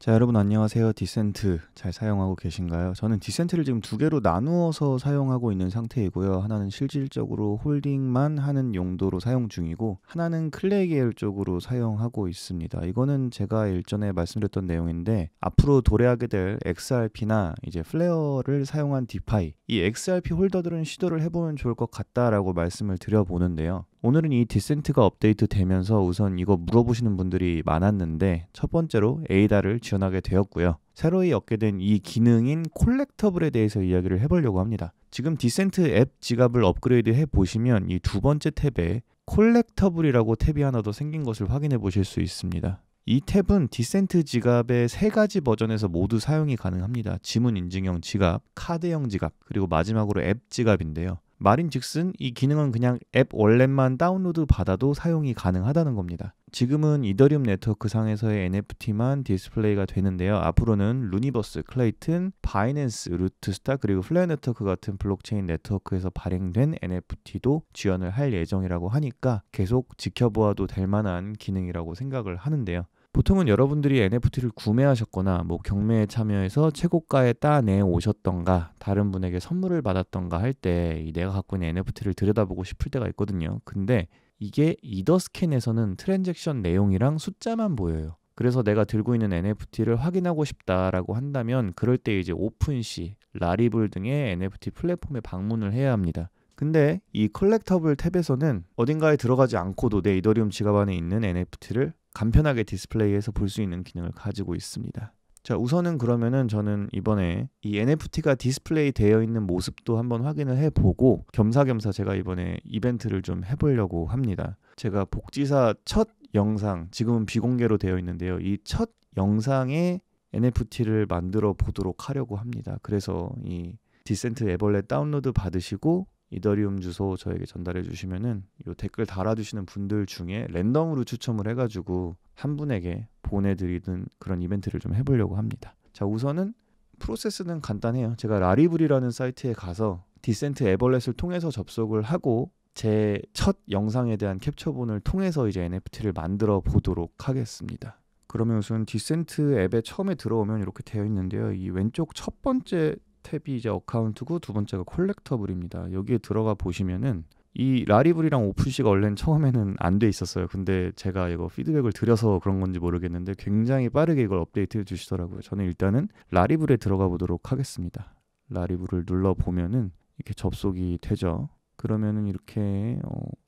자, 여러분 안녕하세요. 디센트 잘 사용하고 계신가요? 저는 디센트를 지금 두 개로 나누어서 사용하고 있는 상태이고요. 하나는 실질적으로 홀딩만 하는 용도로 사용 중이고, 하나는 클레이 계열 쪽으로 사용하고 있습니다. 이거는 제가 일전에 말씀드렸던 내용인데, 앞으로 도래하게 될 XRP나 이제 플레어를 사용한 디파이, 이 XRP 홀더들은 시도를 해보면 좋을 것 같다라고 말씀을 드려보는데요. 오늘은 이 디센트가 업데이트 되면서 우선 이거 물어보시는 분들이 많았는데, 첫 번째로 에이다를 지원하게 되었고요. 새로이 얻게 된 이 기능인 콜렉터블에 대해서 이야기를 해보려고 합니다. 지금 디센트 앱 지갑을 업그레이드 해보시면 이 두 번째 탭에 콜렉터블이라고 탭이 하나 더 생긴 것을 확인해 보실 수 있습니다. 이 탭은 디센트 지갑의 세 가지 버전에서 모두 사용이 가능합니다. 지문 인증형 지갑, 카드형 지갑, 그리고 마지막으로 앱 지갑인데요. 말인즉슨 이 기능은 그냥 앱 월렛만 다운로드 받아도 사용이 가능하다는 겁니다. 지금은 이더리움 네트워크 상에서의 NFT만 디스플레이가 되는데요. 앞으로는 루니버스, 클레이튼, 바이낸스, 루트스타, 그리고 플레어 네트워크 같은 블록체인 네트워크에서 발행된 NFT도 지원을 할 예정이라고 하니까 계속 지켜보아도 될 만한 기능이라고 생각을 하는데요. 보통은 여러분들이 NFT를 구매하셨거나 뭐 경매에 참여해서 최고가에 따내 오셨던가, 다른 분에게 선물을 받았던가 할 때 내가 갖고 있는 NFT를 들여다보고 싶을 때가 있거든요. 근데 이게 이더스캔에서는 트랜잭션 내용이랑 숫자만 보여요. 그래서 내가 들고 있는 NFT를 확인하고 싶다라고 한다면 그럴 때 이제 오픈시, 라리블 등의 NFT 플랫폼에 방문을 해야 합니다. 근데 이 컬렉터블 탭에서는 어딘가에 들어가지 않고도 내 이더리움 지갑 안에 있는 NFT를 간편하게 디스플레이에서 볼 수 있는 기능을 가지고 있습니다. 자, 우선은 그러면은 저는 이번에 이 NFT가 디스플레이 되어 있는 모습도 한번 확인을 해보고, 겸사겸사 제가 이번에 이벤트를 좀 해보려고 합니다. 제가 복지사 첫 영상, 지금은 비공개로 되어 있는데요. 이 첫 영상에 NFT를 만들어 보도록 하려고 합니다. 그래서 이 디센트 애벌렛 다운로드 받으시고 이더리움 주소 저에게 전달해 주시면은 요 댓글 달아주시는 분들 중에 랜덤으로 추첨을 해가지고 한 분에게 보내드리는 그런 이벤트를 좀 해보려고 합니다. 자, 우선은 프로세스는 간단해요. 제가 라리블이라는 사이트에 가서 디센트 애벌렛을 통해서 접속을 하고, 제 첫 영상에 대한 캡처본을 통해서 이제 NFT를 만들어 보도록 하겠습니다. 그러면 우선 디센트 앱에 처음에 들어오면 이렇게 되어 있는데요. 이 왼쪽 첫 번째 탭이 이제 어카운트고, 두 번째가 콜렉터블입니다. 여기에 들어가 보시면은 이 라리블이랑 오픈시가 원래는 처음에는 안 돼 있었어요. 근데 제가 이거 피드백을 드려서 그런 건지 모르겠는데 굉장히 빠르게 이걸 업데이트 해주시더라고요. 저는 일단은 라리블에 들어가 보도록 하겠습니다. 라리블을 눌러 보면은 이렇게 접속이 되죠. 그러면은 이렇게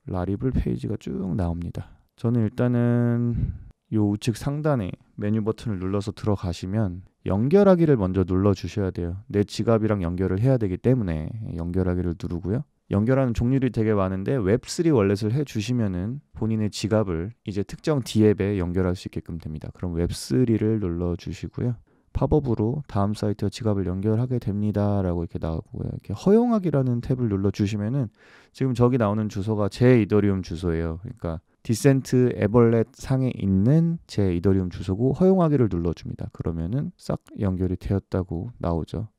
라리블 페이지가 쭉 나옵니다. 저는 일단은 요 우측 상단에 메뉴 버튼을 눌러서 들어가시면 연결하기를 먼저 눌러 주셔야 돼요. 내 지갑이랑 연결을 해야 되기 때문에 연결하기를 누르고요. 연결하는 종류들이 되게 많은데 웹3 월렛을 해주시면은 본인의 지갑을 이제 특정 D앱에 연결할 수 있게끔 됩니다. 그럼 웹3를 눌러 주시고요. 팝업으로 다음 사이트와 지갑을 연결하게 됩니다 라고 이렇게 나오고요. 이렇게 허용하기라는 탭을 눌러 주시면은 지금 저기 나오는 주소가 제 이더리움 주소예요. 그러니까 디센트 애벌렛 상에 있는 제 이더리움 주소고, 허용하기를 눌러줍니다. 그러면은 싹 연결이 되었다고 나오죠.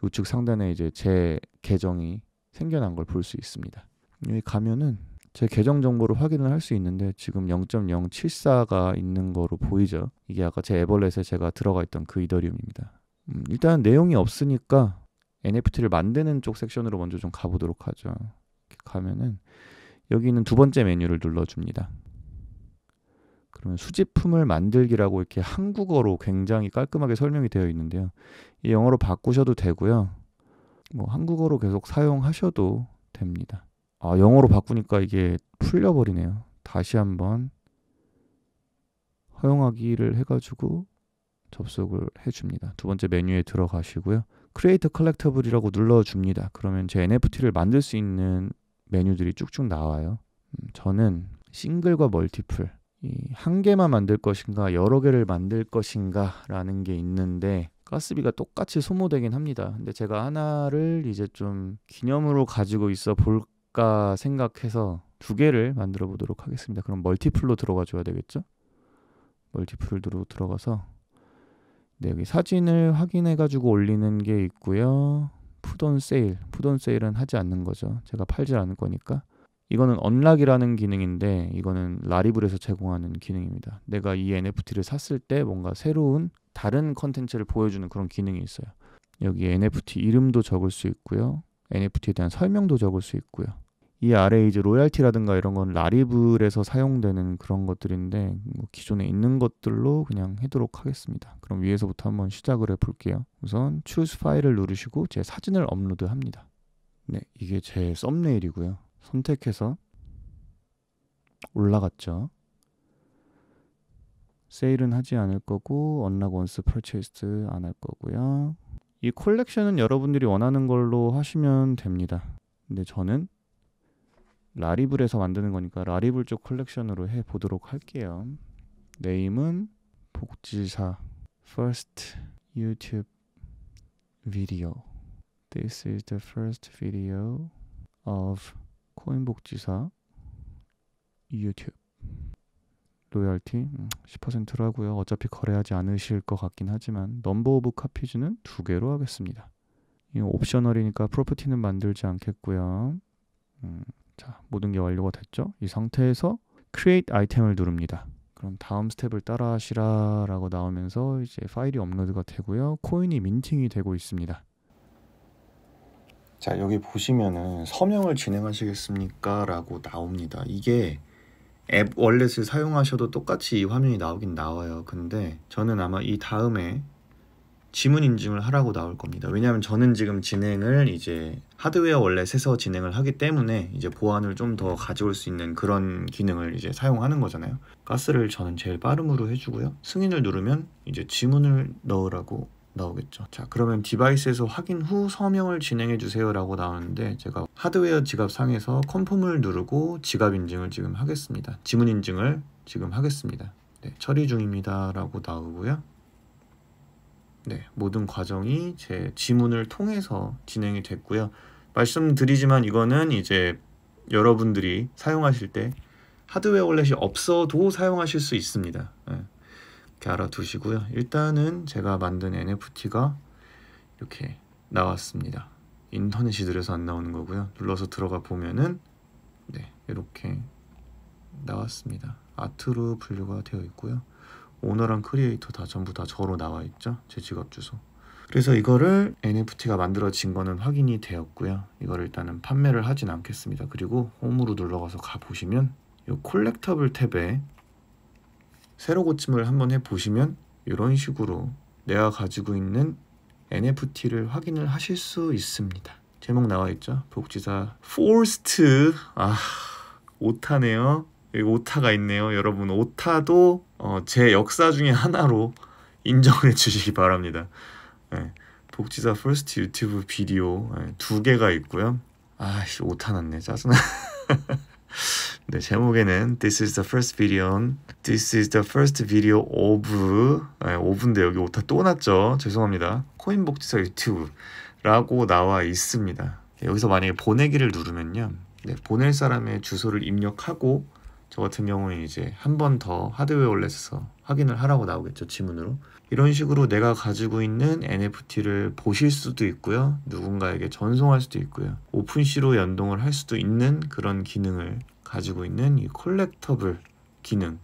우측 상단에 이제 제 계정이 생겨난 걸 볼 수 있습니다. 여기 가면은 제 계정 정보를 확인을 할 수 있는데 지금 0.074가 있는 거로 보이죠. 이게 아까 제 애벌렛에 제가 들어가 있던 그 이더리움입니다. 일단 내용이 없으니까 NFT를 만드는 쪽 섹션으로 먼저 좀 가보도록 하죠. 이렇게 가면은 여기 있는 두 번째 메뉴를 눌러줍니다. 그러면 수집품을 만들기라고 이렇게 한국어로 굉장히 깔끔하게 설명이 되어 있는데요. 이 영어로 바꾸셔도 되고요. 뭐 한국어로 계속 사용하셔도 됩니다. 아, 영어로 바꾸니까 이게 풀려버리네요. 다시 한번 허용하기를 해가지고 접속을 해줍니다. 두 번째 메뉴에 들어가시고요. Create Collectible이라고 눌러줍니다. 그러면 제 NFT를 만들 수 있는 메뉴들이 쭉쭉 나와요. 저는 싱글과 멀티플, 이 한 개만 만들 것인가 여러 개를 만들 것인가 라는 게 있는데 가스비가 똑같이 소모되긴 합니다. 근데 제가 하나를 이제 좀 기념으로 가지고 있어 볼까 생각해서 두 개를 만들어 보도록 하겠습니다. 그럼 멀티플로 들어가 줘야 되겠죠? 멀티플로 들어가서 네, 여기 사진을 확인해 가지고 올리는 게 있고요. 푸돈 세일, 푸돈 세일은 하지 않는 거죠. 제가 팔지 않을 거니까. 이거는 언락이라는 기능인데 이거는 라리블에서 제공하는 기능입니다. 내가 이 NFT를 샀을 때 뭔가 새로운 다른 컨텐츠를 보여주는 그런 기능이 있어요. 여기 NFT 이름도 적을 수 있고요. NFT에 대한 설명도 적을 수 있고요. 이 아래에 이제 로얄티라든가 이런 건 라리블에서 사용되는 그런 것들인데 뭐 기존에 있는 것들로 그냥 해도록 하겠습니다. 그럼 위에서부터 한번 시작을 해볼게요. 우선 Choose 파일을 누르시고 제 사진을 업로드합니다. 네, 이게 제 썸네일이고요. 선택해서 올라갔죠. 세일은 하지 않을 거고 언락 원스 퍼체이스 안 할 거고요. 이 컬렉션은 여러분들이 원하는 걸로 하시면 됩니다. 근데 저는 라리블에서 만드는 거니까 라리블 쪽 컬렉션으로 해보도록 할게요. 네임은 복지사 First YouTube Video. This is the first video of 코인복지사 YouTube. 로열티 10%로 하고요. 어차피 거래하지 않으실 것 같긴 하지만 넘버 오브 카피즈는 2개로 하겠습니다. 이건 옵셔널이니까 프로퍼티는 만들지 않겠고요. 자, 모든 게 완료가 됐죠. 이 상태에서 Create 아이템을 누릅니다. 그럼 다음 스텝을 따라 하시라 라고 나오면서 이제 파일이 업로드가 되고요. 코인이 민팅이 되고 있습니다. 자, 여기 보시면은 서명을 진행하시겠습니까? 라고 나옵니다. 이게 앱 월렛을 사용하셔도 똑같이 이 화면이 나오긴 나와요. 근데 저는 아마 이 다음에 지문 인증을 하라고 나올 겁니다. 왜냐하면 저는 지금 진행을 이제 하드웨어 월렛에서 진행을 하기 때문에 이제 보안을 좀 더 가져올 수 있는 그런 기능을 이제 사용하는 거잖아요. 가스를 저는 제일 빠름으로 해주고요. 승인을 누르면 이제 지문을 넣으라고 나오겠죠. 자, 그러면 디바이스에서 확인 후 서명을 진행해 주세요 라고 나오는데 제가 하드웨어 지갑 상에서 컨펌을 누르고 지갑 인증을 지금 하겠습니다. 지문 인증을 지금 하겠습니다. 네, 처리 중입니다 라고 나오고요. 네, 모든 과정이 제 지문을 통해서 진행이 됐고요. 말씀드리지만 이거는 이제 여러분들이 사용하실 때 하드웨어 월렛이 없어도 사용하실 수 있습니다. 네. 알아두시고요. 일단은 제가 만든 NFT가 이렇게 나왔습니다. 인터넷이 느려서 안 나오는 거고요. 눌러서 들어가 보면은 네, 이렇게 나왔습니다. 아트로 분류가 되어 있고요. 오너랑 크리에이터 다 전부 다 저로 나와 있죠. 제 지갑 주소. 그래서 이거를 NFT가 만들어진 거는 확인이 되었고요. 이걸 일단은 판매를 하진 않겠습니다. 그리고 홈으로 눌러가서 가보시면 이 콜렉터블 탭에 새로 고침을 한번 해보시면 이런 식으로 내가 가지고 있는 NFT를 확인을 하실 수 있습니다. 제목 나와있죠? 복지사 Forced. 아, 오타네요. 여기 오타가 있네요. 여러분, 오타도 제 역사 중에 하나로 인정을 해주시기 바랍니다. 네, 복지사 First 유튜브 비디오 2개가 있고요. 아씨, 오타 났네. 짜증나. 네, 제목에는 This is the first video on This is the first video of 오브인데 여기 오타 또 났죠. 죄송합니다. 코인복지사 유튜브 라고 나와 있습니다. 여기서 만약에 보내기를 누르면요, 네, 보낼 사람의 주소를 입력하고 저 같은 경우는 이제 한 번 더 하드웨어 월렛에서 확인을 하라고 나오겠죠. 지문으로. 이런 식으로 내가 가지고 있는 NFT를 보실 수도 있고요. 누군가에게 전송할 수도 있고요. 오픈시로 연동을 할 수도 있는 그런 기능을 가지고 있는 이 콜렉터블 기능.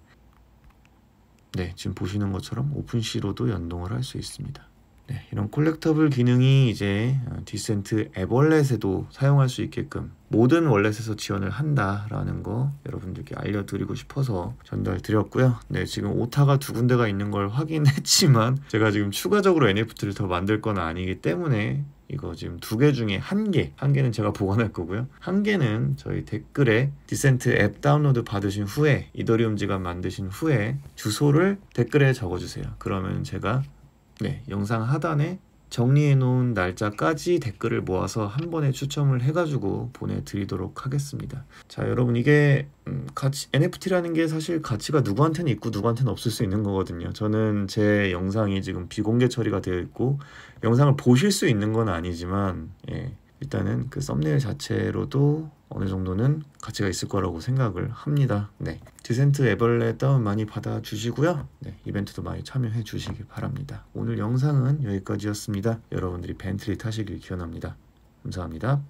네, 지금 보시는 것처럼 오픈시로도 연동을 할 수 있습니다. 네, 이런 콜렉터블 기능이 이제 디센트 앱 월렛에도 사용할 수 있게끔 모든 월렛에서 지원을 한다라는 거 여러분들께 알려드리고 싶어서 전달드렸고요. 네, 지금 오타가 2군데가 있는 걸 확인했지만 제가 지금 추가적으로 NFT를 더 만들 건 아니기 때문에 이거 지금 2개 중에 1개, 1개는 제가 보관할 거고요. 1개는 저희 댓글에 디센트 앱 다운로드 받으신 후에 이더리움 지갑 만드신 후에 주소를 댓글에 적어주세요. 그러면 제가 네, 영상 하단에 정리해놓은 날짜까지 댓글을 모아서 한 번에 추첨을 해가지고 보내드리도록 하겠습니다. 자, 여러분, 이게 가치, NFT라는 게 사실 가치가 누구한테는 있고 누구한테는 없을 수 있는 거거든요. 저는 제 영상이 지금 비공개 처리가 되어 있고 영상을 보실 수 있는 건 아니지만 예, 일단은 그 썸네일 자체로도 어느 정도는 가치가 있을 거라고 생각을 합니다. 네, 디센트 애벌레 다운 많이 받아 주시고요. 네, 이벤트도 많이 참여해 주시기 바랍니다. 오늘 영상은 여기까지였습니다. 여러분들이 벤틀리 타시길 기원합니다. 감사합니다.